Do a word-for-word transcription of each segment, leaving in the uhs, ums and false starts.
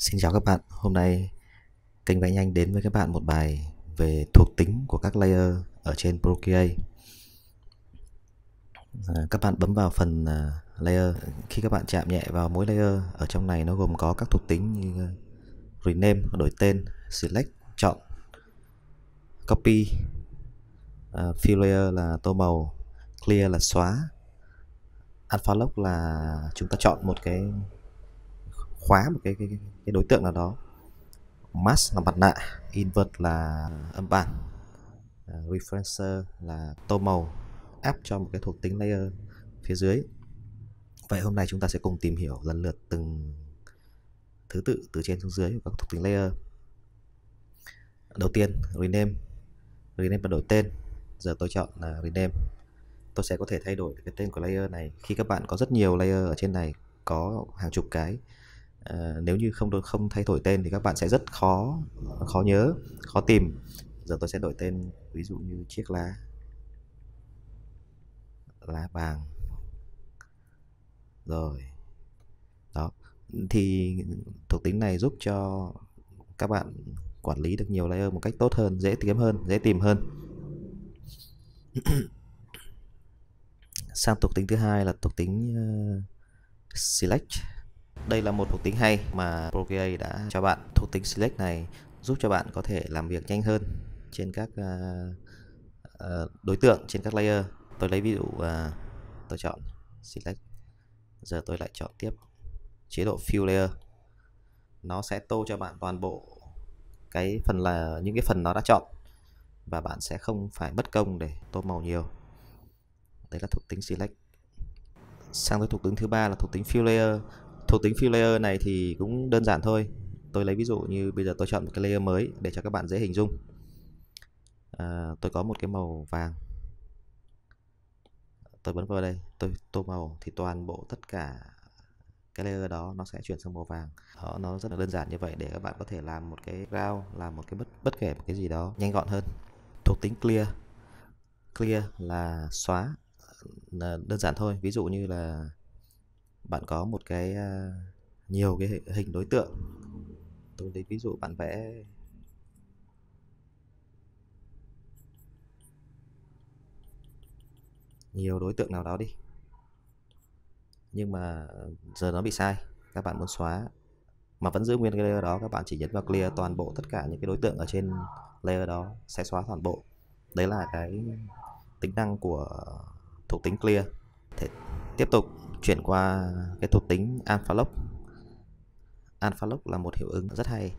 Xin chào các bạn, hôm nay kênh Vẽ Nhanh đến với các bạn một bài về thuộc tính của các layer ở trên Procreate. à, Các bạn bấm vào phần uh, layer. Khi các bạn chạm nhẹ vào mỗi layer, ở trong này nó gồm có các thuộc tính như uh, Rename, đổi tên, Select, chọn, Copy, uh, Fill Layer là tô màu, Clear là xóa, Alpha Lock là chúng ta chọn một cái khóa một cái, cái, cái đối tượng nào đó, mask là mặt nạ, invert là âm bản, uh, referencer là tô màu, áp cho một cái thuộc tính layer phía dưới. Vậy hôm nay chúng ta sẽ cùng tìm hiểu lần lượt từng thứ tự từ trên xuống dưới của các thuộc tính layer. Đầu tiên rename, rename là đổi tên. Giờ tôi chọn là rename. Tôi sẽ có thể thay đổi cái tên của layer này khi các bạn có rất nhiều layer ở trên này, có hàng chục cái. À, nếu như không không thay đổi tên thì các bạn sẽ rất khó khó nhớ, khó tìm. Giờ tôi sẽ đổi tên, ví dụ như chiếc lá lá vàng. Rồi đó, thì thuộc tính này giúp cho các bạn quản lý được nhiều layer một cách tốt hơn, dễ kiếm hơn, dễ tìm hơn. Sang thuộc tính thứ hai là thuộc tính uh, select. Đây là một thuộc tính hay mà Procreate đã cho bạn. Thuộc tính Select này giúp cho bạn có thể làm việc nhanh hơn trên các uh, uh, đối tượng, trên các layer. Tôi lấy ví dụ, uh, tôi chọn Select. Giờ tôi lại chọn tiếp chế độ Fill Layer. Nó sẽ tô cho bạn toàn bộ cái phần là những cái phần nó đã chọn, và bạn sẽ không phải mất công để tô màu nhiều. Đấy là thuộc tính Select. Sang tới thuộc tính thứ ba là thuộc tính Fill Layer. Thuộc tính Fill Layer này thì cũng đơn giản thôi. Tôi lấy ví dụ như bây giờ tôi chọn một cái layer mới để cho các bạn dễ hình dung. à, Tôi có một cái màu vàng. Tôi bấm vào đây, tôi tô màu thì toàn bộ tất cả cái layer đó nó sẽ chuyển sang màu vàng. Đó, nó rất là đơn giản như vậy để các bạn có thể làm một cái round, làm một cái bất, bất kể một cái gì đó nhanh gọn hơn. Thuộc tính Clear. Clear là xóa, là đơn giản thôi. Ví dụ như là bạn có một cái nhiều cái hình đối tượng. Tôi lấy ví dụ bạn vẽ nhiều đối tượng nào đó đi, nhưng mà giờ nó bị sai, các bạn muốn xóa mà vẫn giữ nguyên cái layer đó, các bạn chỉ nhấn vào clear, toàn bộ tất cả những cái đối tượng ở trên layer đó sẽ xóa toàn bộ. Đấy là cái tính năng của thuộc tính clear. Thế tiếp tục chuyển qua cái thuộc tính Alpha Lock. Alpha Lock là một hiệu ứng rất hay,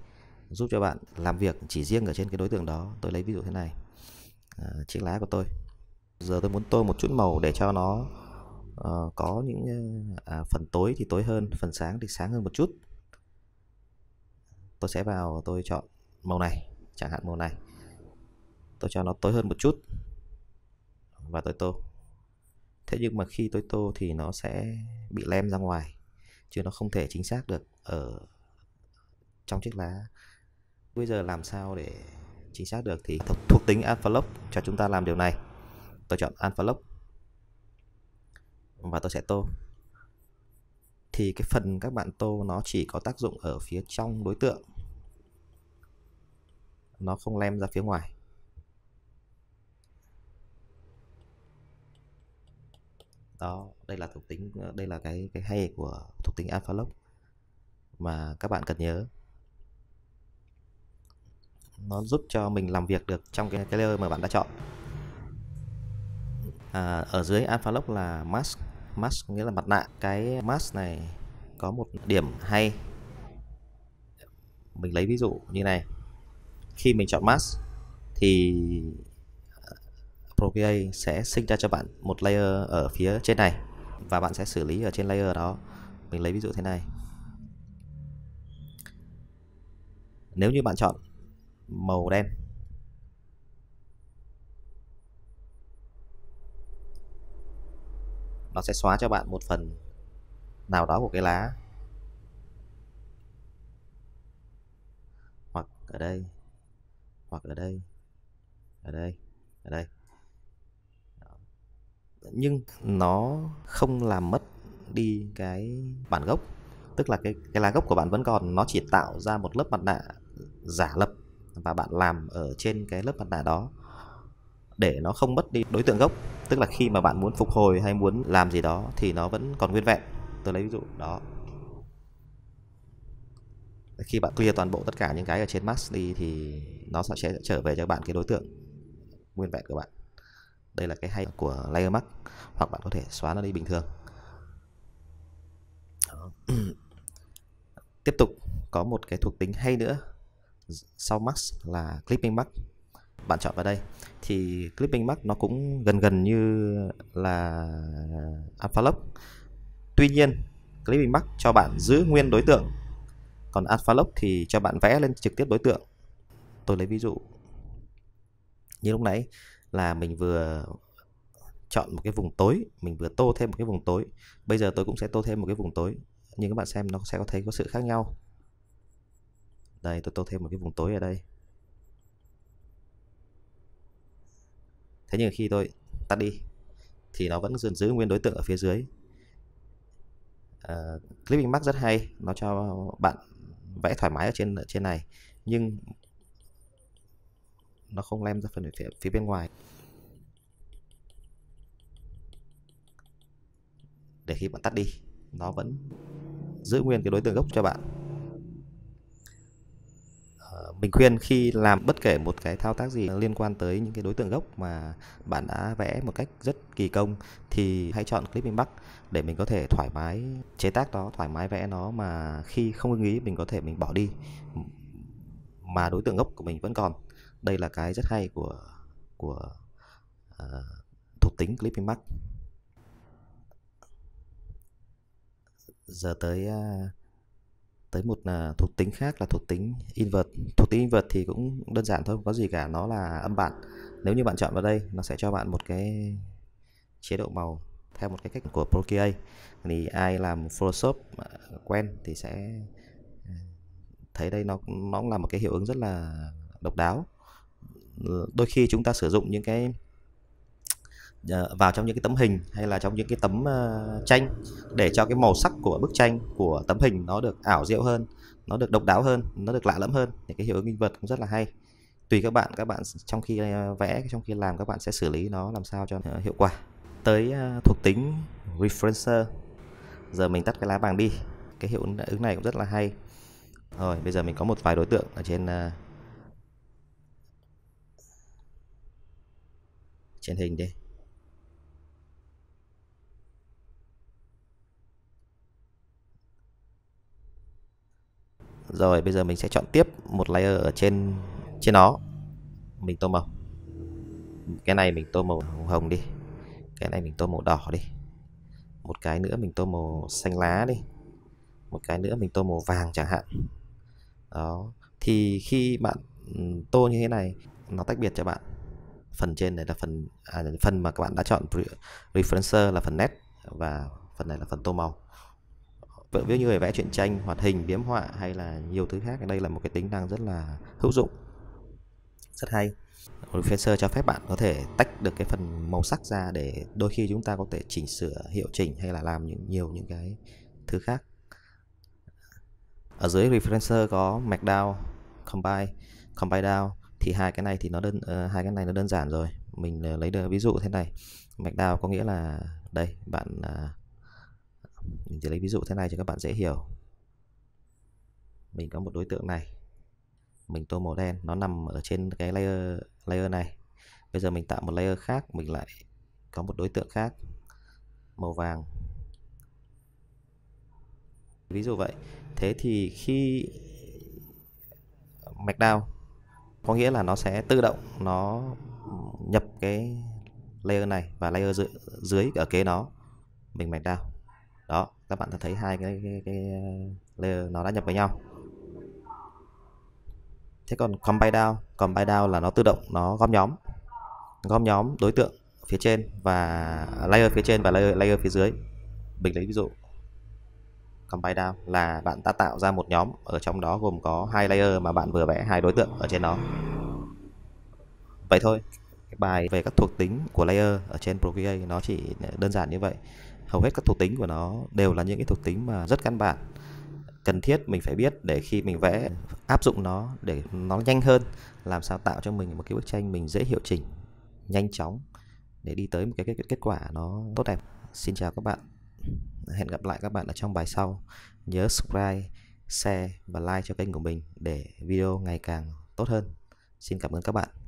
giúp cho bạn làm việc chỉ riêng ở trên cái đối tượng đó. Tôi lấy ví dụ thế này, à, chiếc lá của tôi. Giờ tôi muốn tô một chút màu để cho nó uh, có những à, phần tối thì tối hơn, phần sáng thì sáng hơn một chút. Tôi sẽ vào, tôi chọn màu này, chẳng hạn màu này. Tôi cho nó tối hơn một chút và tôi tô. Thế nhưng mà khi tôi tô thì nó sẽ bị lem ra ngoài, chứ nó không thể chính xác được ở trong chiếc lá. Bây giờ làm sao để chính xác được thì thuộc, thuộc tính Alpha Lock cho chúng ta làm điều này. Tôi chọn Alpha Lock và tôi sẽ tô. Thì cái phần các bạn tô nó chỉ có tác dụng ở phía trong đối tượng, nó không lem ra phía ngoài. Đó, đây là thuộc tính, đây là cái cái hay của thuộc tính Alpha Lock mà các bạn cần nhớ. Nó giúp cho mình làm việc được trong cái, cái layer mà bạn đã chọn. À, ở dưới Alpha Lock là mask, mask nghĩa là mặt nạ. Cái mask này có một điểm hay. Mình lấy ví dụ như này. Khi mình chọn mask thì Procreate sẽ sinh ra cho bạn một layer ở phía trên này và bạn sẽ xử lý ở trên layer đó. Mình lấy ví dụ thế này. Nếu như bạn chọn màu đen, nó sẽ xóa cho bạn một phần nào đó của cái lá. Hoặc ở đây, hoặc ở đây, ở đây, ở đây. Nhưng nó không làm mất đi cái bản gốc, Tức là cái, cái lá gốc của bạn vẫn còn, nó chỉ tạo ra một lớp mặt nạ giả lập và bạn làm ở trên cái lớp mặt nạ đó để nó không mất đi đối tượng gốc. Tức là khi mà bạn muốn phục hồi hay muốn làm gì đó thì nó vẫn còn nguyên vẹn. Tôi lấy ví dụ đó. Khi bạn clear toàn bộ tất cả những cái ở trên mask đi thì nó sẽ trở về cho bạn cái đối tượng nguyên vẹn của bạn. Đây là cái hay của layer mask, hoặc bạn có thể xóa nó đi bình thường. Tiếp tục có một cái thuộc tính hay nữa sau mask là clipping mask. Bạn chọn vào đây thì clipping mask nó cũng gần gần như là alpha lock. Tuy nhiên clipping mask cho bạn giữ nguyên đối tượng, còn alpha lock thì cho bạn vẽ lên trực tiếp đối tượng. Tôi lấy ví dụ như lúc nãy là mình vừa chọn một cái vùng tối, mình vừa tô thêm một cái vùng tối. Bây giờ tôi cũng sẽ tô thêm một cái vùng tối, nhưng các bạn xem nó sẽ có thấy có sự khác nhau. Đây, tôi tô thêm một cái vùng tối ở đây. Thế nhưng khi tôi tắt đi thì nó vẫn giữ nguyên đối tượng ở phía dưới. Uh, clipping mask rất hay, nó cho bạn vẽ thoải mái ở trên ở trên này, nhưng nó không lem ra phần phía, phía bên ngoài. Để khi bạn tắt đi, nó vẫn giữ nguyên cái đối tượng gốc cho bạn. Mình khuyên khi làm bất kể một cái thao tác gì liên quan tới những cái đối tượng gốc mà bạn đã vẽ một cách rất kỳ công thì hãy chọn clipping mask để mình có thể thoải mái chế tác nó, thoải mái vẽ nó, mà khi không ưng ý mình có thể mình bỏ đi mà đối tượng gốc của mình vẫn còn. Đây là cái rất hay của của uh, thuộc tính clipping mask. Giờ tới uh, tới một uh, thuộc tính khác là thuộc tính invert. Thuộc tính invert thì cũng đơn giản thôi, không có gì cả, nó là âm bản. Nếu như bạn chọn vào đây, nó sẽ cho bạn một cái chế độ màu theo một cái cách của Procreate. Thì ai làm Photoshop quen thì sẽ thấy đây nó nó cũng là một cái hiệu ứng rất là độc đáo. Đôi khi chúng ta sử dụng những cái vào trong những cái tấm hình hay là trong những cái tấm uh, tranh để cho cái màu sắc của bức tranh, của tấm hình nó được ảo diệu hơn, nó được độc đáo hơn, nó được lạ lẫm hơn, thì cái hiệu ứng invert cũng rất là hay. Tùy các bạn, các bạn trong khi vẽ, trong khi làm các bạn sẽ xử lý nó làm sao cho uh, hiệu quả. Tới uh, thuộc tính referencer. Giờ mình tắt cái lá vàng đi. Cái hiệu ứng này cũng rất là hay. Rồi, bây giờ mình có một vài đối tượng ở trên uh, trên hình đi. Rồi bây giờ mình sẽ chọn tiếp một layer ở trên trên nó. Mình tô màu. Cái này mình tô màu hồng đi. Cái này mình tô màu đỏ đi. Một cái nữa mình tô màu xanh lá đi. Một cái nữa mình tô màu vàng chẳng hạn. Đó. Thì khi bạn tô như thế này, nó tách biệt cho bạn. Phần trên này là phần à, phần mà các bạn đã chọn referencer là phần nét, và phần này là phần tô màu. Ví như vẽ truyện tranh, hoạt hình, biếm họa hay là nhiều thứ khác, đây là một cái tính năng rất là hữu dụng, rất hay. Referencer cho phép bạn có thể tách được cái phần màu sắc ra để đôi khi chúng ta có thể chỉnh sửa, hiệu chỉnh hay là làm những nhiều những cái thứ khác. Ở dưới referencer có markdown, combine, combine down, thì hai cái này thì nó đơn uh, hai cái này nó đơn giản rồi. Mình lấy được ví dụ thế này. Markdown có nghĩa là đây, bạn uh, mình sẽ lấy ví dụ thế này cho các bạn dễ hiểu. Mình có một đối tượng này, mình tô màu đen, nó nằm ở trên cái layer layer này. Bây giờ mình tạo một layer khác, mình lại có một đối tượng khác màu vàng, ví dụ vậy. Thế thì khi markdown có nghĩa là nó sẽ tự động nó nhập cái layer này và layer dưới, dưới ở kế nó. Mình markdown. Đó, các bạn thấy hai cái, cái, cái layer nó đã nhập với nhau. Thế còn combine down, combine down là nó tự động nó gom nhóm, gom nhóm đối tượng phía trên và layer phía trên và layer, layer phía dưới. Mình lấy ví dụ combine down là bạn đã tạo ra một nhóm, ở trong đó gồm có hai layer mà bạn vừa vẽ hai đối tượng ở trên nó. Vậy thôi, cái bài về các thuộc tính của layer ở trên Procreate nó chỉ đơn giản như vậy. Hầu hết các thuộc tính của nó đều là những cái thuộc tính mà rất căn bản. cần thiết mình phải biết để khi mình vẽ áp dụng nó để nó nhanh hơn, làm sao tạo cho mình một cái bức tranh mình dễ hiệu chỉnh, nhanh chóng để đi tới một cái, cái, cái kết quả nó tốt đẹp. Xin chào các bạn, hẹn gặp lại các bạn ở trong bài sau. Nhớ subscribe, share và like cho kênh của mình để video ngày càng tốt hơn. Xin cảm ơn các bạn.